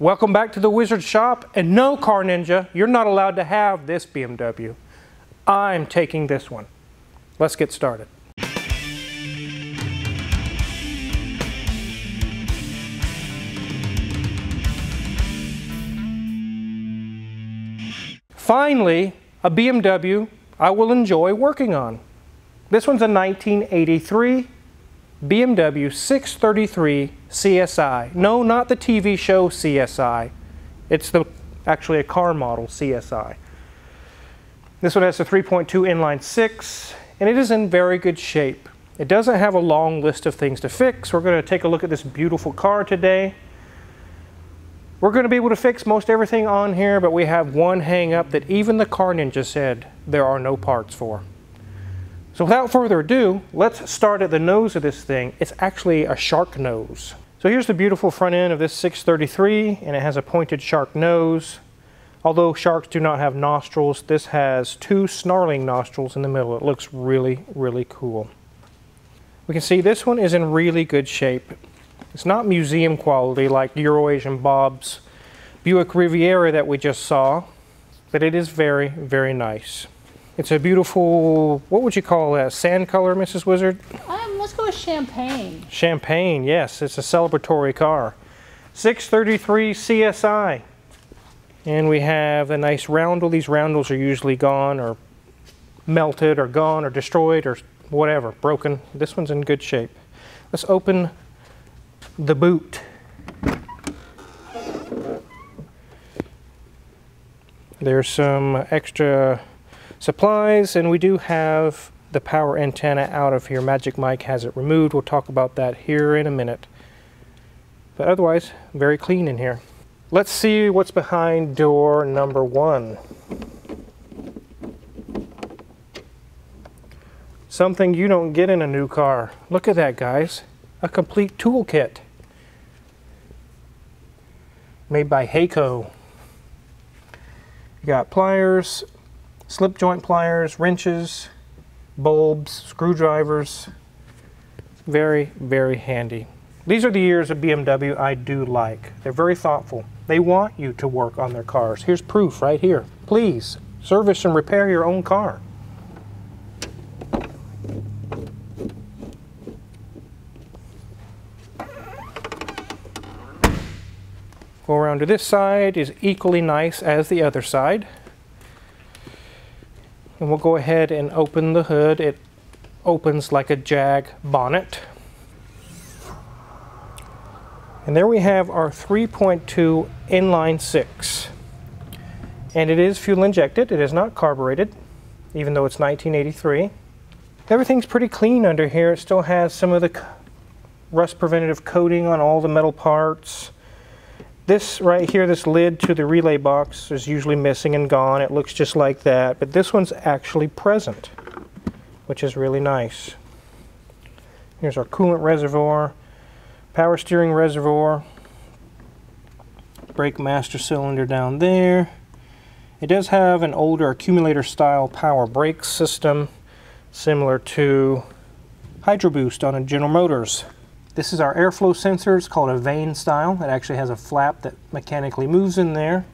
Welcome back to the Wizard Shop, and no, Car Ninja, you're not allowed to have this BMW. I'm taking this one. Let's get started. Finally, a BMW I will enjoy working on. This one's a 1983 BMW 633 CSI. No, not the TV show CSI. It's actually a car model CSI. This one has a 3.2 inline six, and it is in very good shape. It doesn't have a long list of things to fix. We're going to take a look at this beautiful car today. We're going to be able to fix most everything on here, but we have one hang up that even the Car Ninja said there are no parts for. So without further ado, let's start at the nose of this thing. It's actually a shark nose. So here's the beautiful front end of this 633, and it has a pointed shark nose. Although sharks do not have nostrils, this has two snarling nostrils in the middle. It looks really, really cool. We can see this one is in really good shape. It's not museum quality like Euro Asian Bob's Buick Riviera that we just saw, but it is very, very nice. It's a beautiful, what would you call that, sand color, Mrs. Wizard? Let's go with champagne. Champagne, yes. It's a celebratory car. 633 CSI. And we have a nice roundel. These roundels are usually gone or melted or gone or destroyed or whatever, broken. This one's in good shape. Let's open the boot. There's some extra supplies, and we do have the power antenna out of here. Magic Mike has it removed. We'll talk about that here in a minute. But otherwise, very clean in here. Let's see what's behind door number one. Something you don't get in a new car. Look at that, guys. A complete toolkit made by Hayco. You got pliers, slip joint pliers, wrenches, bulbs, screwdrivers. Very, very handy. These are the years of BMW I do like. They're very thoughtful. They want you to work on their cars. Here's proof right here. Please service and repair your own car. Go around to this side is equally nice as the other side. And we'll go ahead and open the hood. It opens like a Jag bonnet. And there we have our 3.2 inline six. And it is fuel injected. It is not carbureted, even though it's 1983. Everything's pretty clean under here. It still has some of the rust preventative coating on all the metal parts. This right here, this lid to the relay box is usually missing and gone. It looks just like that, but this one's actually present, which is really nice. Here's our coolant reservoir, power steering reservoir, brake master cylinder down there. It does have an older accumulator style power brake system, similar to Hydro Boost on a General Motors. This is our airflow sensor. It's called a vane style. It actually has a flap that mechanically moves in there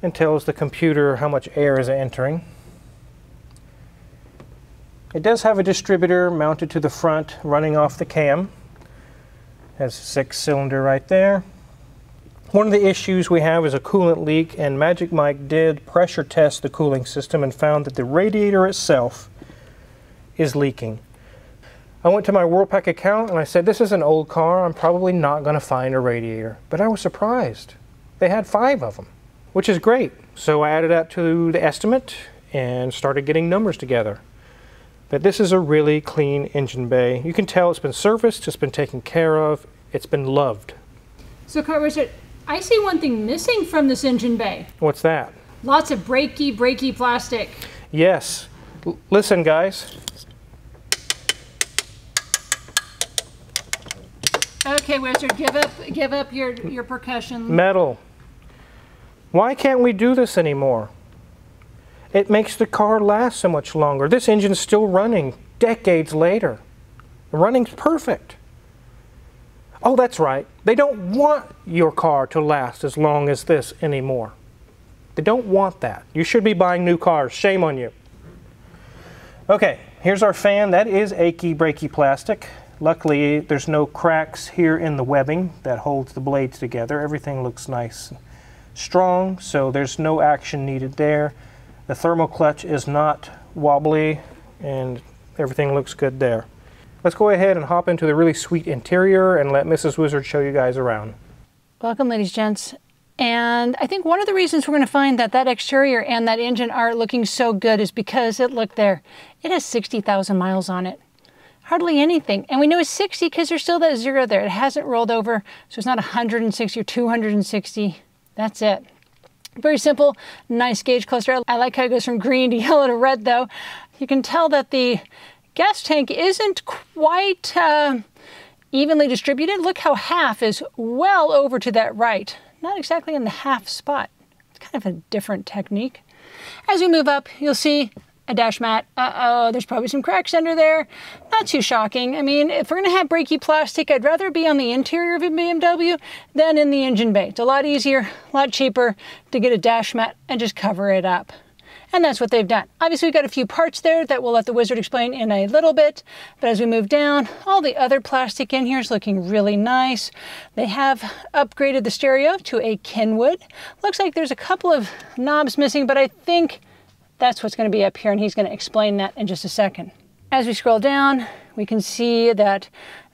and tells the computer how much air is entering. It does have a distributor mounted to the front running off the cam. It has a 6-cylinder right there. One of the issues we have is a coolant leak, and Magic Mike did pressure test the cooling system and found that the radiator itself is leaking. I went to my Worldpack account and I said, this is an old car, I'm probably not going to find a radiator. But I was surprised. They had 5 of them, which is great. So I added that to the estimate and started getting numbers together. But this is a really clean engine bay. You can tell it's been serviced, it's been taken care of, it's been loved. So Car Richard, I see one thing missing from this engine bay. What's that? Lots of breaky plastic. Yes. Listen, guys. Okay, Wizard, give up your percussion. Metal. Why can't we do this anymore? It makes the car last so much longer. This engine's still running decades later. The running's perfect. Oh, that's right. They don't want your car to last as long as this anymore. They don't want that. You should be buying new cars. Shame on you. Okay, here's our fan. That is achy, breaky plastic. Luckily, there's no cracks here in the webbing that holds the blades together. Everything looks nice and strong, so there's no action needed there. The thermal clutch is not wobbly, and everything looks good there. Let's go ahead and hop into the really sweet interior and let Mrs. Wizard show you guys around. Welcome, ladies, gents. And I think one of the reasons we're going to find that that exterior and that engine are looking so good is because it, look there, it has 60,000 miles on it. Hardly anything. And we know it's 60 because there's still that zero there. It hasn't rolled over, so it's not 160 or 260. That's it. Very simple, nice gauge cluster. I like how it goes from green to yellow to red, though. You can tell that the gas tank isn't quite evenly distributed. Look how half is well over to that right. Not exactly in the half spot. It's kind of a different technique. As we move up, you'll see a dash mat. Uh-oh, there's probably some cracks under there. Not too shocking. I mean, if we're going to have breaky plastic, I'd rather be on the interior of a BMW than in the engine bay. It's a lot easier, a lot cheaper to get a dash mat and just cover it up. And that's what they've done. Obviously, we've got a few parts there that we'll let the Wizard explain in a little bit. But as we move down, all the other plastic in here is looking really nice. They have upgraded the stereo to a Kenwood. Looks like there's a couple of knobs missing, but I think that's what's going to be up here, and he's going to explain that in just a second. As we scroll down, we can see that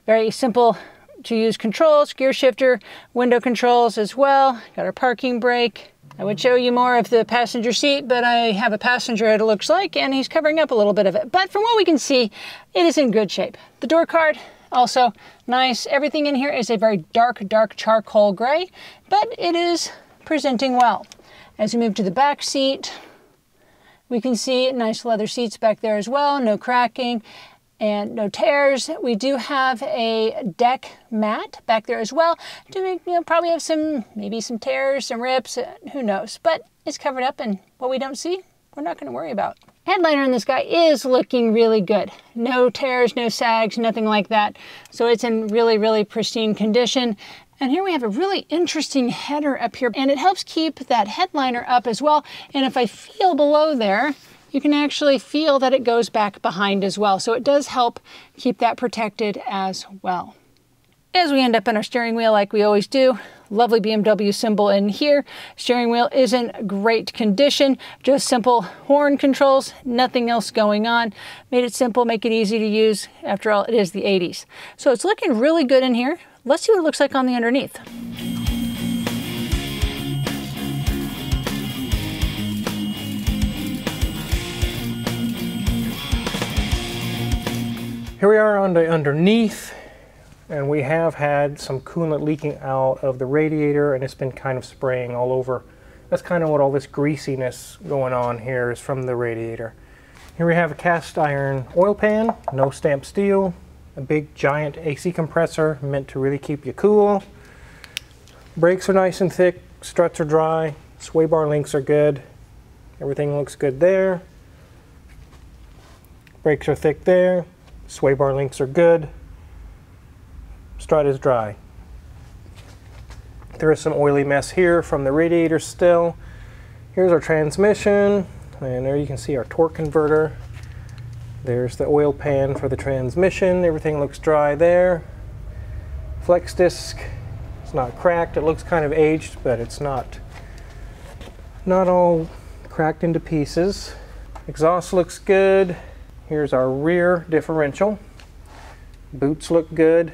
very simple to use controls, gear shifter, window controls as well. Got our parking brake. I would show you more of the passenger seat, but I have a passenger, it looks like, and he's covering up a little bit of it. But from what we can see, it is in good shape. The door card, also nice. Everything in here is a very dark, dark charcoal gray, but it is presenting well. As we move to the back seat, we can see nice leather seats back there as well. No cracking and no tears. We do have a deck mat back there as well. Probably have some, maybe some tears, some rips, who knows, but it's covered up, and what we don't see, we're not going to worry about. Headliner in this guy is looking really good. No tears, no sags, nothing like that. So it's in really, really pristine condition. And here we have a really interesting header up here, and it helps keep that headliner up as well. And if I feel below there, you can actually feel that it goes back behind as well. So it does help keep that protected as well. As we end up in our steering wheel, like we always do, lovely BMW symbol in here. Steering wheel is in great condition, just simple horn controls, nothing else going on. Made it simple, make it easy to use. After all, it is the 80s. So it's looking really good in here. Let's see what it looks like on the underneath. Here we are on the underneath, and we have had some coolant leaking out of the radiator, and it's been kind of spraying all over. That's kind of what all this greasiness going on here is from the radiator. Here we have a cast iron oil pan, no stamped steel, a big giant AC compressor meant to really keep you cool. Brakes are nice and thick, struts are dry, sway bar links are good. Everything looks good there. Brakes are thick there. Sway bar links are good. Strut is dry. There is some oily mess here from the radiator still. Here's our transmission, and there you can see our torque converter. There's the oil pan for the transmission. Everything looks dry there. Flex disc, it's not cracked. It looks kind of aged, but it's not all cracked into pieces. Exhaust looks good. Here's our rear differential. Boots look good.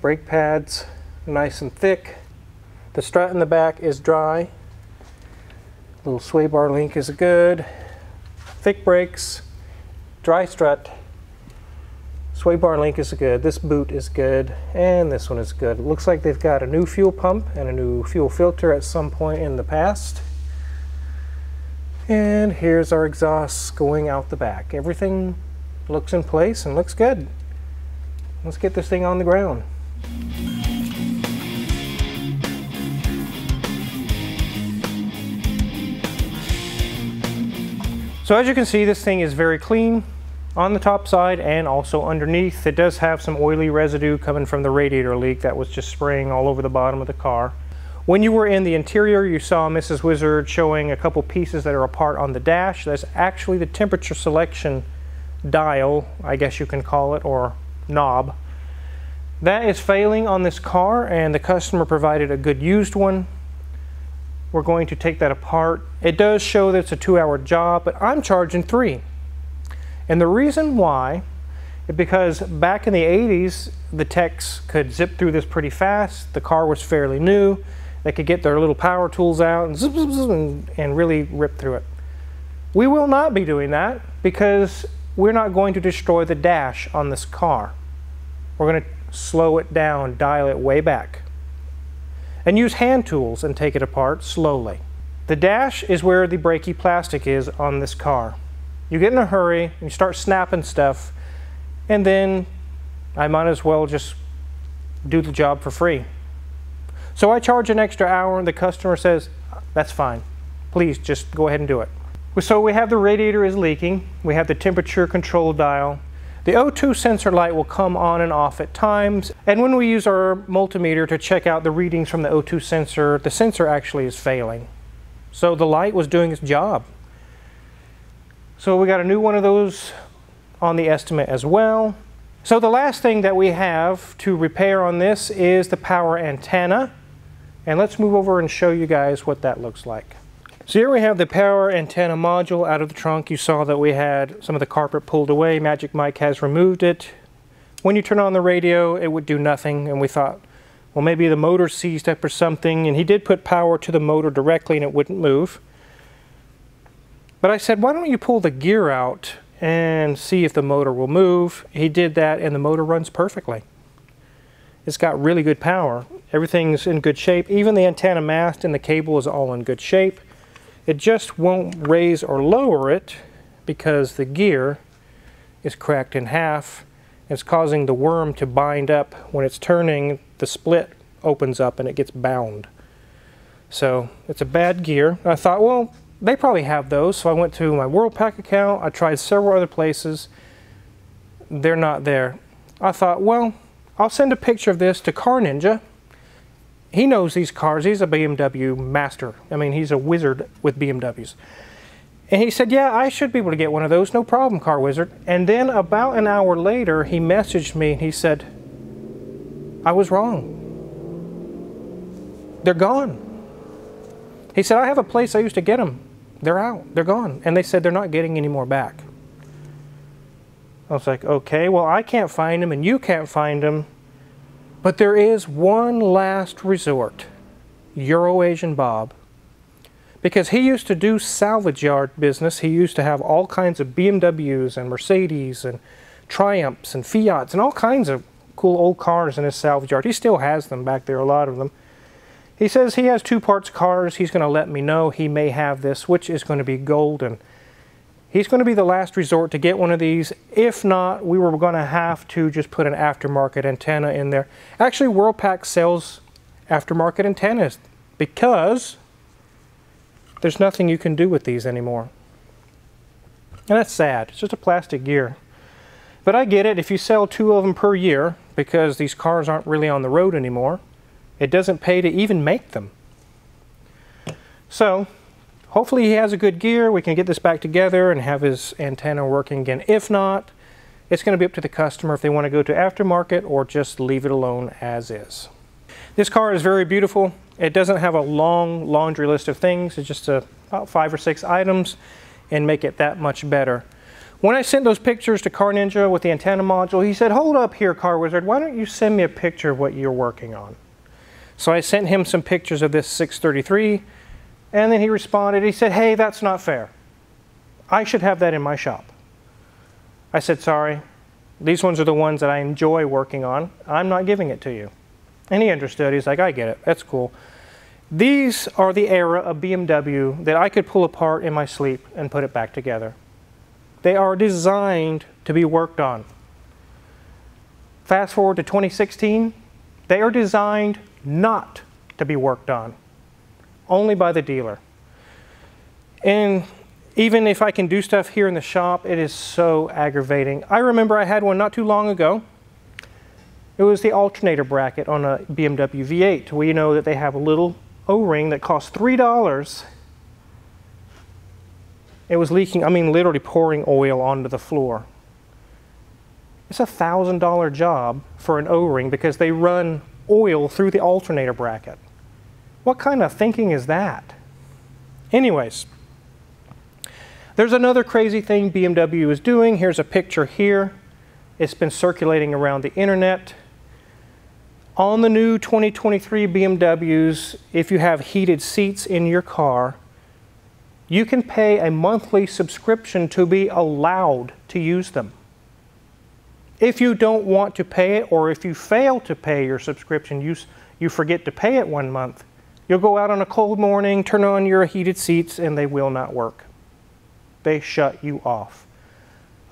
Brake pads, nice and thick. The strut in the back is dry. Little sway bar link is good. Thick brakes, dry strut, sway bar link is good. This boot is good, and this one is good. It looks like they've got a new fuel pump and a new fuel filter at some point in the past. And here's our exhausts going out the back. Everything looks in place and looks good. Let's get this thing on the ground. So as you can see, this thing is very clean. on the top side and also underneath. It does have some oily residue coming from the radiator leak that was just spraying all over the bottom of the car. When you were in the interior, you saw Mrs. Wizard showing a couple pieces that are apart on the dash. That's actually the temperature selection dial, I guess you can call it, or knob. That is failing on this car, and the customer provided a good used one. We're going to take that apart. It does show that it's a 2-hour job, but I'm charging 3. And the reason why is because back in the 80s, the techs could zip through this pretty fast. The car was fairly new. They could get their little power tools out and zip, zip, zip, and really rip through it. We will not be doing that because we're not going to destroy the dash on this car. We're going to slow it down, dial it way back, and use hand tools and take it apart slowly. The dash is where the breaky plastic is on this car. You get in a hurry and you start snapping stuff, and then I might as well just do the job for free. So I charge an extra hour, and the customer says, "That's fine. Please just go ahead and do it." So we have the radiator is leaking. We have the temperature control dial. The O2 sensor light will come on and off at times. And when we use our multimeter to check out the readings from the O2 sensor, the sensor actually is failing. So the light was doing its job. So we got a new one of those on the estimate as well. So the last thing that we have to repair on this is the power antenna. And let's move over and show you guys what that looks like. So here we have the power antenna module out of the trunk. You saw that we had some of the carpet pulled away. Magic Mike has removed it. When you turn on the radio, it would do nothing, and we thought, well, maybe the motor seized up or something, and he did put power to the motor directly and it wouldn't move. But I said, why don't you pull the gear out and see if the motor will move? He did that, and the motor runs perfectly. It's got really good power. Everything's in good shape. Even the antenna mast and the cable is all in good shape. It just won't raise or lower it because the gear is cracked in half. It's causing the worm to bind up. When it's turning, the split opens up and it gets bound. So it's a bad gear. I thought, well, they probably have those. So I went to my Worldpack account. I tried several other places. They're not there. I thought, well, I'll send a picture of this to Car Ninja. He knows these cars. He's a BMW master. I mean, he's a wizard with BMWs. And he said, yeah, I should be able to get one of those. No problem, Car Wizard. And then about an hour later, he messaged me and he said, I was wrong. They're gone. He said, I have a place I used to get them. They're out. They're gone. And they said they're not getting any more back. I was like, okay, well, I can't find them and you can't find them. But there is one last resort, Euro Asian Bob. Because he used to do salvage yard business. He used to have all kinds of BMWs and Mercedes and Triumphs and Fiats and all kinds of cool old cars in his salvage yard. He still has them back there, a lot of them. He says he has two parts cars. He's going to let me know he may have this, which is going to be golden. He's going to be the last resort to get one of these. If not, we were going to have to just put an aftermarket antenna in there. Actually, Worldpack sells aftermarket antennas because there's nothing you can do with these anymore. And that's sad. It's just a plastic gear. But I get it. If you sell 2 of them per year, because these cars aren't really on the road anymore, it doesn't pay to even make them. So hopefully he has a good gear, we can get this back together and have his antenna working again. If not, it's going to be up to the customer if they want to go to aftermarket or just leave it alone as is. This car is very beautiful. It doesn't have a long laundry list of things. It's just about 5 or 6 items and make it that much better. When I sent those pictures to Car Ninja with the antenna module, he said, hold up here, Car Wizard, why don't you send me a picture of what you're working on? So I sent him some pictures of this 633. And then he responded, he said, hey, that's not fair. I should have that in my shop. I said, sorry, these ones are the ones that I enjoy working on. I'm not giving it to you. And he understood. He's like, I get it. That's cool. These are the era of BMW that I could pull apart in my sleep and put it back together. They are designed to be worked on. Fast forward to 2016, they are designed not to be worked on. Only by the dealer. And Even if I can do stuff here in the shop, it is so aggravating. I remember I had one not too long ago. It was the alternator bracket on a BMW V8. We know that they have a little O-ring that costs $3. It was leaking, I mean literally pouring oil onto the floor. It's a $1,000 job for an O-ring because they run oil through the alternator bracket. What kind of thinking is that? Anyways, there's another crazy thing BMW is doing. Here's a picture here. It's been circulating around the internet. On the new 2023 BMWs, if you have heated seats in your car, you can pay a monthly subscription to be allowed to use them. If you don't want to pay it, or if you fail to pay your subscription, you forget to pay it one month, you'll go out on a cold morning, turn on your heated seats, and they will not work. They shut you off.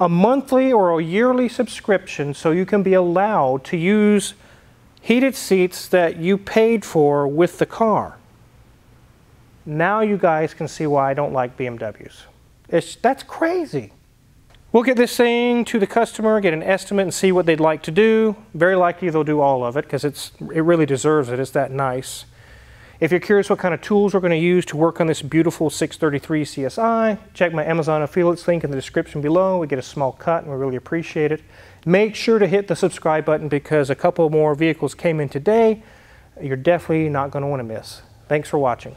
A monthly or a yearly subscription so you can be allowed to use heated seats that you paid for with the car. Now you guys can see why I don't like BMWs. That's crazy. We'll get this thing to the customer, get an estimate, and see what they'd like to do. Very likely they'll do all of it because it really deserves it. It's that nice. If you're curious what kind of tools we're going to use to work on this beautiful 633 CSI, check my Amazon affiliates link in the description below. We get a small cut and we really appreciate it. Make sure to hit the subscribe button because a couple more vehicles came in today. You're definitely not going to want to miss. Thanks for watching.